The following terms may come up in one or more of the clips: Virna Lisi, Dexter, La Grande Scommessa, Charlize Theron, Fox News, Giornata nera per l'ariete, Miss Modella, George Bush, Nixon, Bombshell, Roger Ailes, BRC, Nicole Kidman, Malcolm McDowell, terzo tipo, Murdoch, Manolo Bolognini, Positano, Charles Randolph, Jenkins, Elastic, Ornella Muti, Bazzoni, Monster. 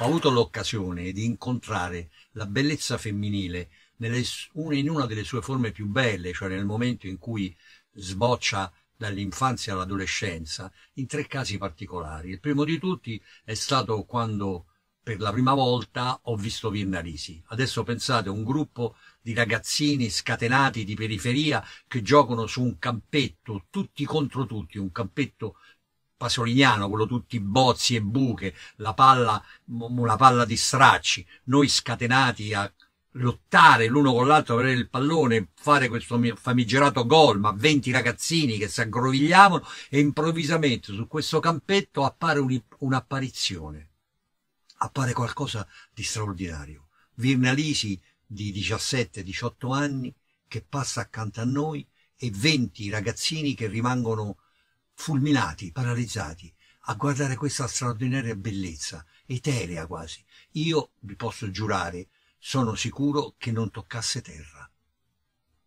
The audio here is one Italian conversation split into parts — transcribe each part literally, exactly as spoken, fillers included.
Ho avuto l'occasione di incontrare la bellezza femminile nelle, in una delle sue forme più belle, cioè nel momento in cui sboccia dall'infanzia all'adolescenza, in tre casi particolari. Il primo di tutti è stato quando per la prima volta ho visto Virna Lisi. Adesso pensate, un gruppo di ragazzini scatenati di periferia che giocano su un campetto, tutti contro tutti, un campetto pasoliniano, quello tutti bozzi e buche, la palla, una palla di stracci, noi scatenati a lottare l'uno con l'altro per avere il pallone, fare questo famigerato gol, ma venti ragazzini che si aggrovigliavano, e improvvisamente su questo campetto appare un'apparizione. Appare qualcosa di straordinario. Virna Lisi di diciassette diciotto anni che passa accanto a noi e venti ragazzini che rimangono fulminati, paralizzati, a guardare questa straordinaria bellezza, eterea quasi. Io vi posso giurare, sono sicuro che non toccasse terra,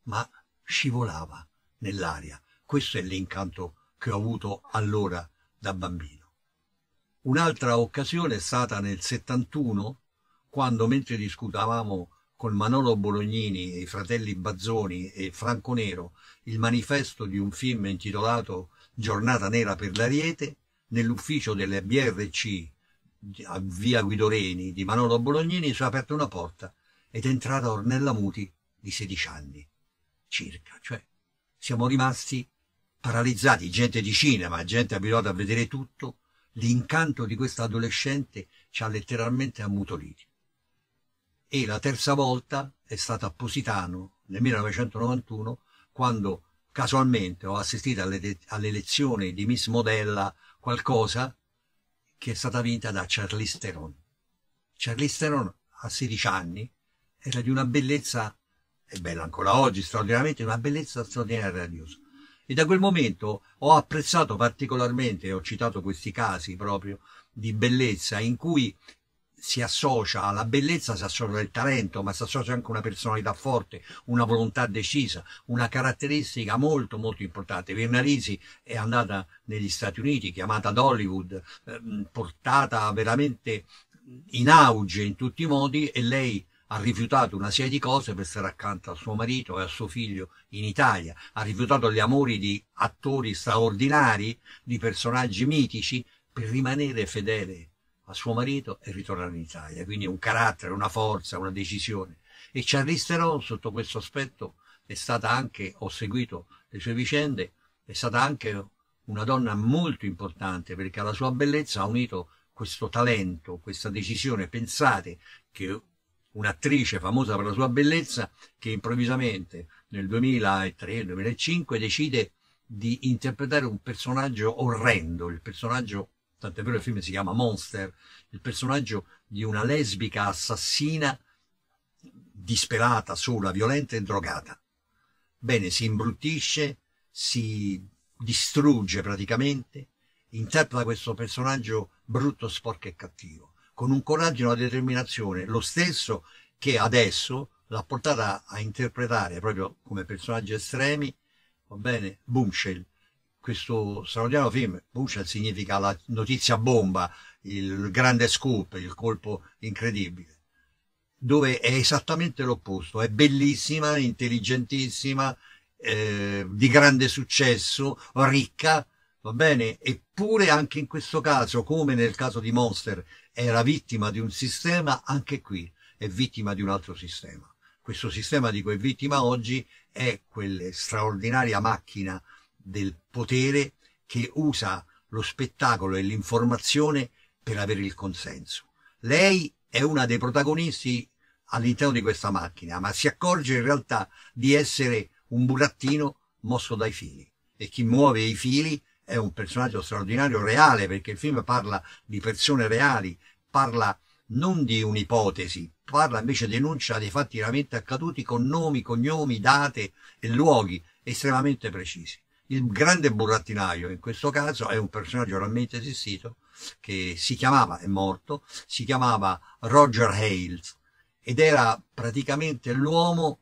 ma scivolava nell'aria. Questo è l'incanto che ho avuto allora da bambino. Un'altra occasione è stata nel settantuno, quando mentre discutavamo con Manolo Bolognini e i fratelli Bazzoni e Franco Nero il manifesto di un film intitolato Giornata nera per l'ariete, nell'ufficio delle B R C a via Guidoreni di Manolo Bolognini si è aperta una porta ed è entrata Ornella Muti di sedici anni circa, cioè siamo rimasti paralizzati, gente di cinema, gente abituata a vedere tutto. L'incanto di questa adolescente ci ha letteralmente ammutoliti. E la terza volta è stata a Positano nel millenovecentonovantuno, quando casualmente ho assistito all'elezione di Miss Modella qualcosa, che è stata vinta da Charlize Theron. Charlize Theron a sedici anni era di una bellezza, è bella ancora oggi, straordinariamente, una bellezza straordinaria e radiosa. E da quel momento ho apprezzato particolarmente, ho citato questi casi proprio, di bellezza in cui si associa alla bellezza, si associa il talento, ma si associa anche una personalità forte, una volontà decisa, una caratteristica molto molto importante. Virna Lisi è andata negli Stati Uniti, chiamata ad Hollywood, portata veramente in auge in tutti i modi, e lei ha rifiutato una serie di cose per stare accanto a suo marito e a suo figlio in Italia, ha rifiutato gli amori di attori straordinari, di personaggi mitici, per rimanere fedele a suo marito e ritornare in Italia. Quindi un carattere, una forza, una decisione. E Charlize Theron, sotto questo aspetto, è stata anche, ho seguito le sue vicende, è stata anche una donna molto importante, perché alla sua bellezza ha unito questo talento, questa decisione. Pensate che un'attrice famosa per la sua bellezza, che improvvisamente nel duemilatré duemilacinque decide di interpretare un personaggio orrendo, il personaggio, tant'è vero il film si chiama Monster, il personaggio di una lesbica assassina, disperata, sola, violenta e drogata. Bene, si imbruttisce, si distrugge praticamente, interpreta questo personaggio brutto, sporco e cattivo, con un coraggio e una determinazione, lo stesso che adesso l'ha portata a interpretare proprio come personaggi estremi, va bene, Bombshell, questo straordinario film. Bombshell significa la notizia bomba, il grande scoop, il colpo incredibile, dove è esattamente l'opposto, è bellissima, intelligentissima, eh, di grande successo, ricca, va bene, eppure anche in questo caso, come nel caso di Monster, era vittima di un sistema, anche qui è vittima di un altro sistema. Questo sistema di cui è vittima oggi è quella straordinaria macchina del potere che usa lo spettacolo e l'informazione per avere il consenso. Lei è una dei protagonisti all'interno di questa macchina, ma si accorge in realtà di essere un burattino mosso dai fili, e chi muove i fili è un personaggio straordinario, reale, perché il film parla di persone reali, parla non di un'ipotesi, parla invece, denuncia dei fatti veramente accaduti con nomi, cognomi, date e luoghi estremamente precisi. Il grande burattinaio in questo caso è un personaggio realmente esistito, che si chiamava, è morto, si chiamava Roger Ailes, ed era praticamente l'uomo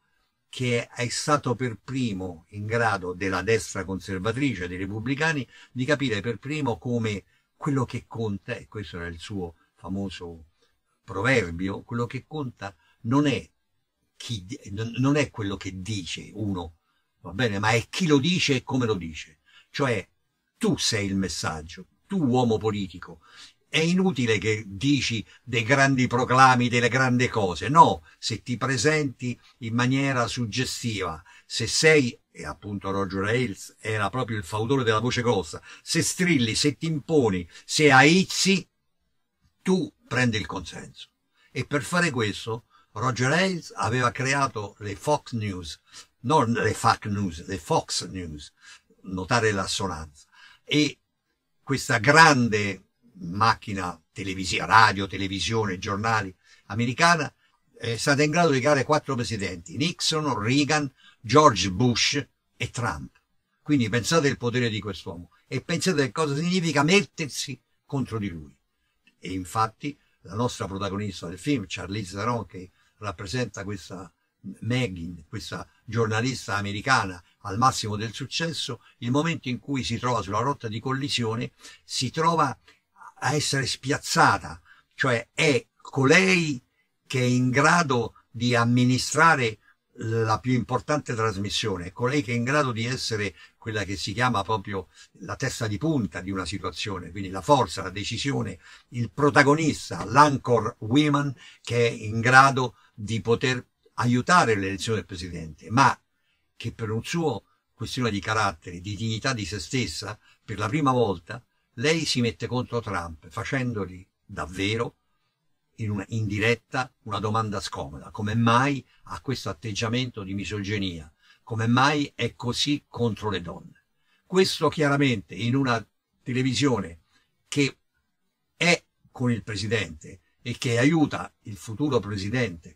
che è stato per primo in grado, della destra conservatrice, dei repubblicani, di capire per primo come quello che conta, e questo era il suo famoso proverbio, quello che conta non è, chi, non è quello che dice uno, va bene, ma è chi lo dice e come lo dice. Cioè, tu sei il messaggio, tu uomo politico. È inutile che dici dei grandi proclami, delle grandi cose. No, se ti presenti in maniera suggestiva, se sei, e appunto Roger Ailes era proprio il fautore della voce grossa, se strilli, se ti imponi, se aizzi, tu prendi il consenso. E per fare questo Roger Ailes aveva creato le Fox News, non le Fox News, le Fox News, notare l'assonanza, e questa grande macchina televisiva, radio, televisione, giornali americana è stata in grado di creare quattro presidenti: Nixon, Reagan, George Bush e Trump. Quindi pensate al potere di quest'uomo e pensate a cosa significa mettersi contro di lui. E infatti la nostra protagonista del film, Charlize Theron, che rappresenta questa Meghan, questa giornalista americana al massimo del successo, il momento in cui si trova sulla rotta di collisione, si trova a essere spiazzata, cioè è colei che è in grado di amministrare la più importante trasmissione, è colei che è in grado di essere quella che si chiama proprio la testa di punta di una situazione, quindi la forza, la decisione, il protagonista, l'anchor woman, che è in grado di poter aiutare l'elezione del presidente, ma che per un suo questione di carattere, di dignità di se stessa, per la prima volta lei si mette contro Trump, facendogli davvero in, una, in diretta una domanda scomoda. Come mai ha questo atteggiamento di misoginia? Come mai è così contro le donne? Questo chiaramente in una televisione che è con il presidente e che aiuta il futuro presidente,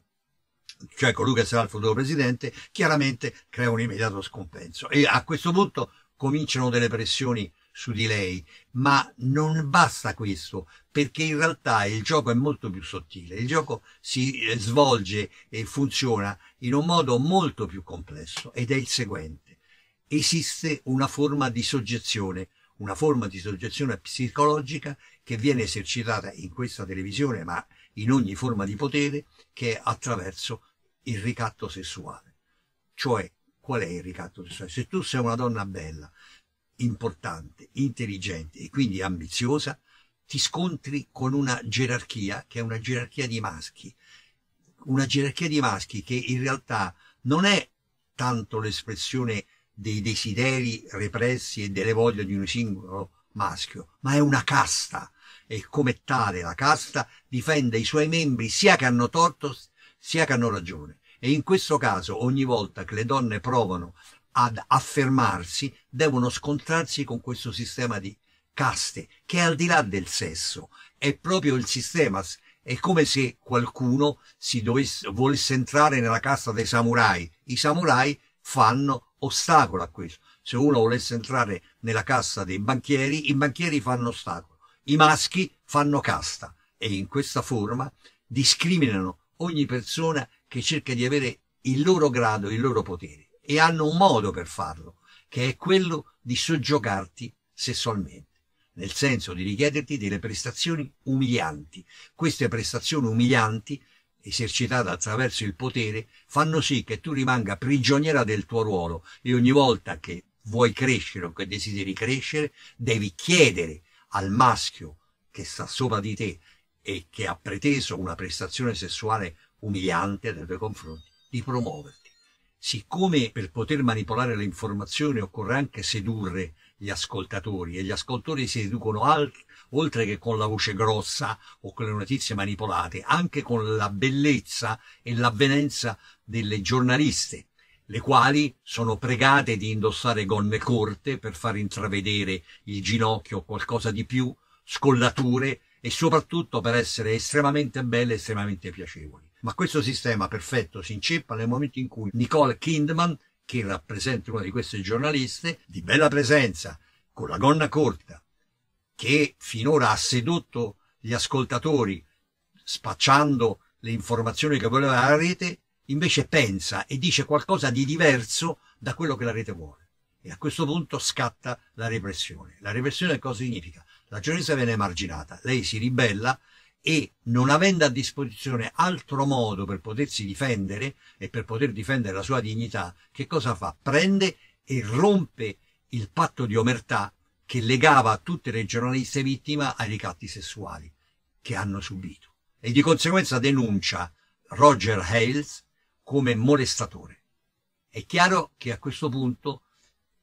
cioè colui che sarà il futuro presidente, chiaramente crea un immediato scompenso. E a questo punto cominciano delle pressioni su di lei, ma non basta questo, perché in realtà il gioco è molto più sottile, il gioco si svolge e funziona in un modo molto più complesso, ed è il seguente: esiste una forma di soggezione, una forma di soggezione psicologica che viene esercitata in questa televisione, ma in ogni forma di potere, che è attraverso il ricatto sessuale. Cioè, qual è il ricatto sessuale? Se tu sei una donna bella, importante, intelligente e quindi ambiziosa, ti scontri con una gerarchia che è una gerarchia di maschi, una gerarchia di maschi che in realtà non è tanto l'espressione dei desideri repressi e delle voglie di un singolo maschio, ma è una casta, e come tale la casta difende i suoi membri sia che hanno torto sia che hanno ragione, e in questo caso ogni volta che le donne provano ad affermarsi devono scontrarsi con questo sistema di caste che è al di là del sesso, è proprio il sistema, è come se qualcuno si dovesse, volesse entrare nella casta dei samurai. I samurai fanno ostacolo a questo. Se uno volesse entrare nella casta dei banchieri, i banchieri fanno ostacolo, i maschi fanno casta, e in questa forma discriminano ogni persona che cerca di avere il loro grado, il loro potere, e hanno un modo per farlo, che è quello di soggiogarti sessualmente, nel senso di richiederti delle prestazioni umilianti. Queste prestazioni umilianti, esercitate attraverso il potere, fanno sì che tu rimanga prigioniera del tuo ruolo, e ogni volta che vuoi crescere o che desideri crescere devi chiedere al maschio che sta sopra di te e che ha preteso una prestazione sessuale umiliante nei tuoi confronti di promuoverti. Siccome per poter manipolare le informazioni occorre anche sedurre gli ascoltatori, e gli ascoltatori si seducono oltre che con la voce grossa o con le notizie manipolate, anche con la bellezza e l'avvenenza delle giornaliste, le quali sono pregate di indossare gonne corte per far intravedere il ginocchio o qualcosa di più, scollature, e soprattutto per essere estremamente belle e estremamente piacevoli. Ma questo sistema perfetto si inceppa nel momento in cui Nicole Kidman, che rappresenta una di queste giornaliste di bella presenza, con la gonna corta, che finora ha sedotto gli ascoltatori spacciando le informazioni che voleva la rete, invece pensa e dice qualcosa di diverso da quello che la rete vuole. E a questo punto scatta la repressione. La repressione cosa significa? La giornalista viene emarginata, lei si ribella e non avendo a disposizione altro modo per potersi difendere e per poter difendere la sua dignità, che cosa fa? Prende e rompe il patto di omertà che legava tutte le giornaliste vittime ai ricatti sessuali che hanno subito, e di conseguenza denuncia Roger Ailes come molestatore. È chiaro che a questo punto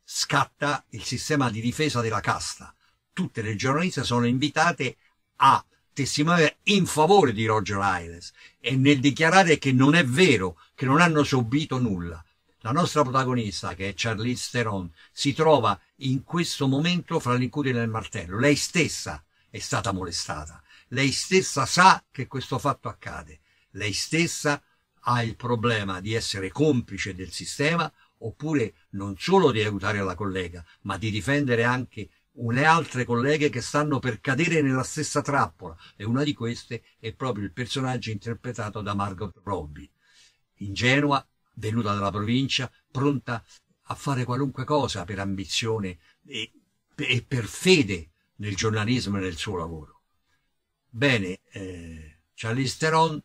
scatta il sistema di difesa della casta. Tutte le giornaliste sono invitate a testimoniare in favore di Roger Ailes e nel dichiarare che non è vero, che non hanno subito nulla. La nostra protagonista, che è Charlize Theron, si trova in questo momento fra l'incudine e il martello. Lei stessa è stata molestata, lei stessa sa che questo fatto accade, lei stessa ha il problema di essere complice del sistema, oppure non solo di aiutare la collega, ma di difendere anche le altre colleghe che stanno per cadere nella stessa trappola, e una di queste è proprio il personaggio interpretato da Margot Robbie, ingenua, venuta dalla provincia, pronta a fare qualunque cosa per ambizione e, e per fede nel giornalismo e nel suo lavoro. Bene, eh, Charlize Theron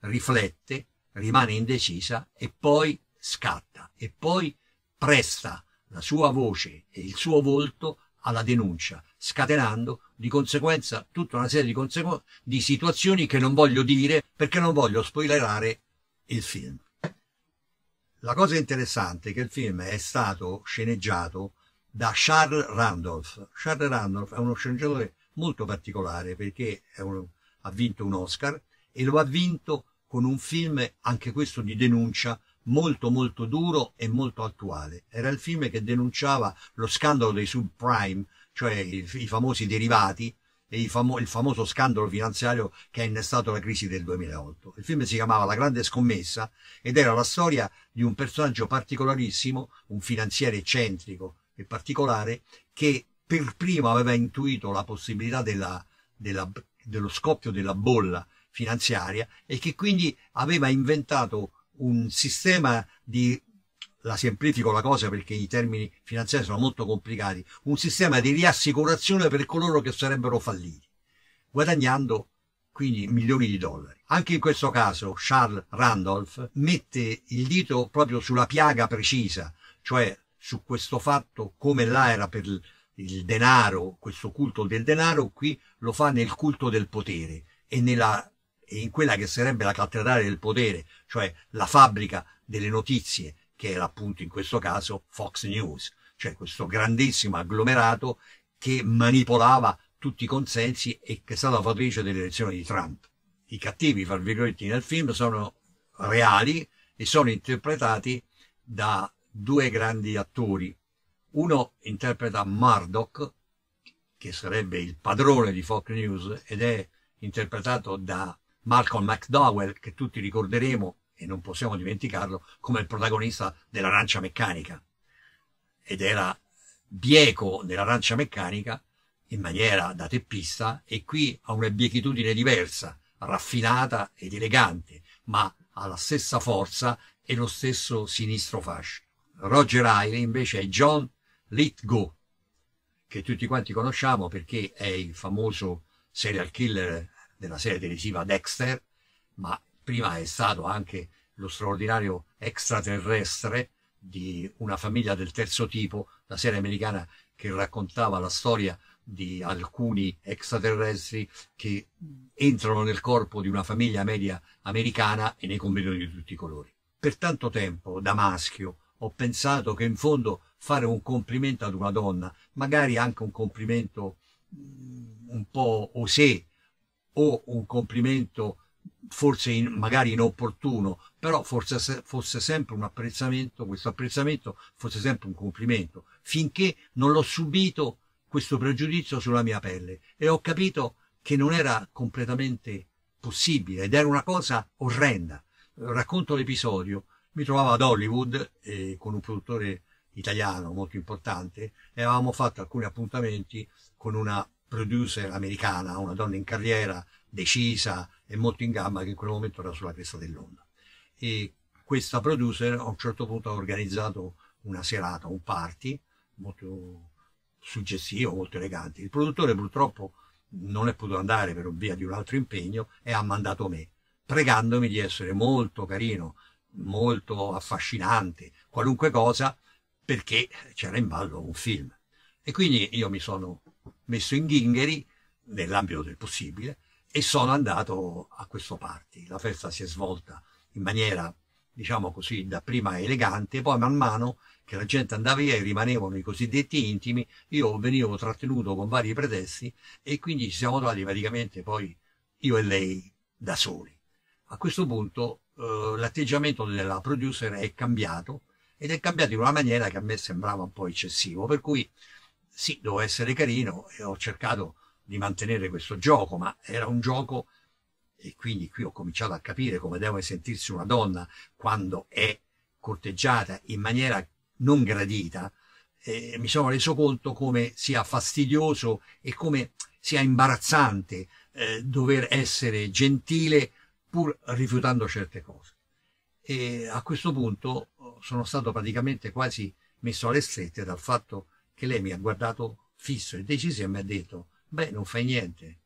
riflette, rimane indecisa e poi scatta, e poi presta la sua voce e il suo volto alla denuncia, scatenando di conseguenza tutta una serie di, di situazioni che non voglio dire perché non voglio spoilerare il film. La cosa interessante è che il film è stato sceneggiato da Charles Randolph. Charles Randolph è uno sceneggiatore molto particolare perché è un, ha vinto un Oscar, e lo ha vinto con un film, anche questo di denuncia, molto molto duro e molto attuale. Era il film che denunciava lo scandalo dei subprime, cioè i, i famosi derivati, e i famo, il famoso scandalo finanziario che ha innestato la crisi del duemilaotto. Il film si chiamava La Grande Scommessa ed era la storia di un personaggio particolarissimo, un finanziere eccentrico e particolare, che per primo aveva intuito la possibilità della, della, dello scoppio della bolla finanziaria e che quindi aveva inventato un sistema di, la semplifico la cosa perché i termini finanziari sono molto complicati, un sistema di riassicurazione per coloro che sarebbero falliti, guadagnando quindi milioni di dollari. Anche in questo caso Charles Randolph mette il dito proprio sulla piaga precisa, cioè su questo fatto, come là era per il denaro, questo culto del denaro, qui lo fa nel culto del potere e nella e in quella che sarebbe la cattedrale del potere, cioè la fabbrica delle notizie, che era appunto in questo caso Fox News, cioè questo grandissimo agglomerato che manipolava tutti i consensi e che è stata la fattrice delle elezioni di Trump. I cattivi, fra virgolette, nel film sono reali e sono interpretati da due grandi attori. Uno interpreta Murdoch, che sarebbe il padrone di Fox News, ed è interpretato da Malcolm McDowell, che tutti ricorderemo e non possiamo dimenticarlo come il protagonista dell'Arancia Meccanica, ed era bieco nell'Arancia Meccanica in maniera da teppista, e qui ha una biechitudine diversa, raffinata ed elegante, ma ha la stessa forza e lo stesso sinistro fascio. Roger Ailes invece è John Lithgow, che tutti quanti conosciamo perché è il famoso serial killer della serie televisiva Dexter, ma prima è stato anche lo straordinario extraterrestre di Una famiglia del terzo tipo, la serie americana che raccontava la storia di alcuni extraterrestri che entrano nel corpo di una famiglia media americana e ne combinano di tutti i colori. Per tanto tempo, da maschio, ho pensato che in fondo fare un complimento ad una donna, magari anche un complimento un po' osé, o un complimento forse in, magari inopportuno, però forse se, fosse sempre un apprezzamento, questo apprezzamento fosse sempre un complimento, finché non l'ho subito questo pregiudizio sulla mia pelle e ho capito che non era completamente possibile ed era una cosa orrenda. Racconto l'episodio. Mi trovavo ad Hollywood eh, con un produttore italiano molto importante e avevamo fatto alcuni appuntamenti con una producer americana, una donna in carriera, decisa e molto in gamba, che in quel momento era sulla cresta dell'onda. E questa producer a un certo punto ha organizzato una serata, un party molto suggestivo, molto elegante. Il produttore purtroppo non è potuto andare per via di un altro impegno e ha mandato me, pregandomi di essere molto carino, molto affascinante, qualunque cosa, perché c'era in ballo un film. E quindi io mi sono messo in ghingheri, nell'ambito del possibile, e sono andato a questo party. La festa si è svolta in maniera, diciamo così, dapprima elegante, poi man mano che la gente andava via e rimanevano i cosiddetti intimi, io venivo trattenuto con vari pretesti e quindi ci siamo trovati praticamente poi io e lei da soli. A questo punto eh, l'atteggiamento della producer è cambiato, ed è cambiato in una maniera che a me sembrava un po' eccessivo, per cui sì, devo essere carino e ho cercato di mantenere questo gioco, ma era un gioco, e quindi qui ho cominciato a capire come deve sentirsi una donna quando è corteggiata in maniera non gradita, eh, mi sono reso conto come sia fastidioso e come sia imbarazzante eh, dover essere gentile pur rifiutando certe cose. E a questo punto sono stato praticamente quasi messo alle strette dal fatto che lei mi ha guardato fisso e deciso e mi ha detto: beh, non fai niente.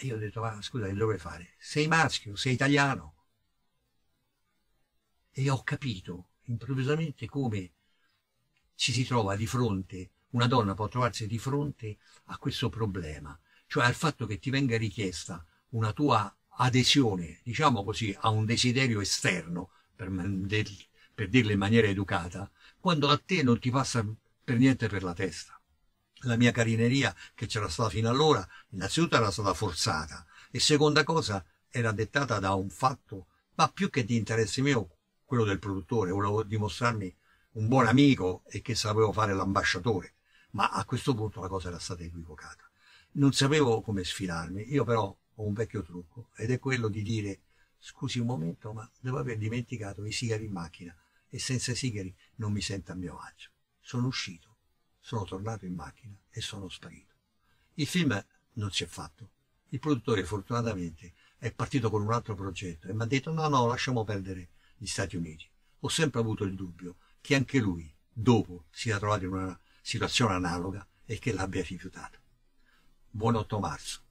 E io ho detto: ma scusa, che dovrei fare? Sei maschio, sei italiano. E ho capito improvvisamente come ci si trova di fronte, una donna può trovarsi di fronte a questo problema, cioè al fatto che ti venga richiesta una tua adesione, diciamo così, a un desiderio esterno, per, per dirlo in maniera educata, quando a te non ti passa per niente per la testa. La mia carineria, che c'era stata fino allora, innanzitutto era stata forzata, e seconda cosa, era dettata da un fatto, ma più che di interesse mio, quello del produttore. Volevo dimostrarmi un buon amico e che sapevo fare l'ambasciatore, ma a questo punto la cosa era stata equivocata. Non sapevo come sfilarmi. Io però ho un vecchio trucco, ed è quello di dire: scusi un momento, ma devo aver dimenticato i sigari in macchina e senza sigari non mi sento a mio agio. Sono uscito, sono tornato in macchina e sono sparito. Il film non si è fatto. Il produttore fortunatamente è partito con un altro progetto e mi ha detto: no, no, lasciamo perdere gli Stati Uniti. Ho sempre avuto il dubbio che anche lui dopo si sia trovato in una situazione analoga e che l'abbia rifiutato. Buon otto marzo.